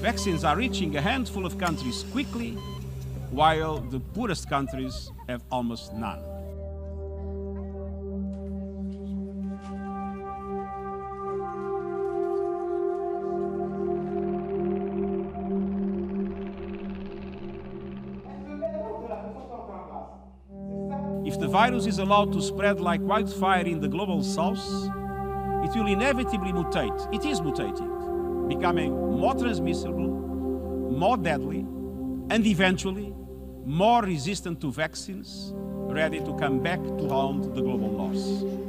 Vaccines are reaching a handful of countries quickly, while the poorest countries have almost none. If the virus is allowed to spread like wildfire in the global south, it will inevitably mutate. It is mutating, becoming more transmissible, more deadly, and eventually more resistant to vaccines, ready to come back to haunt the global north.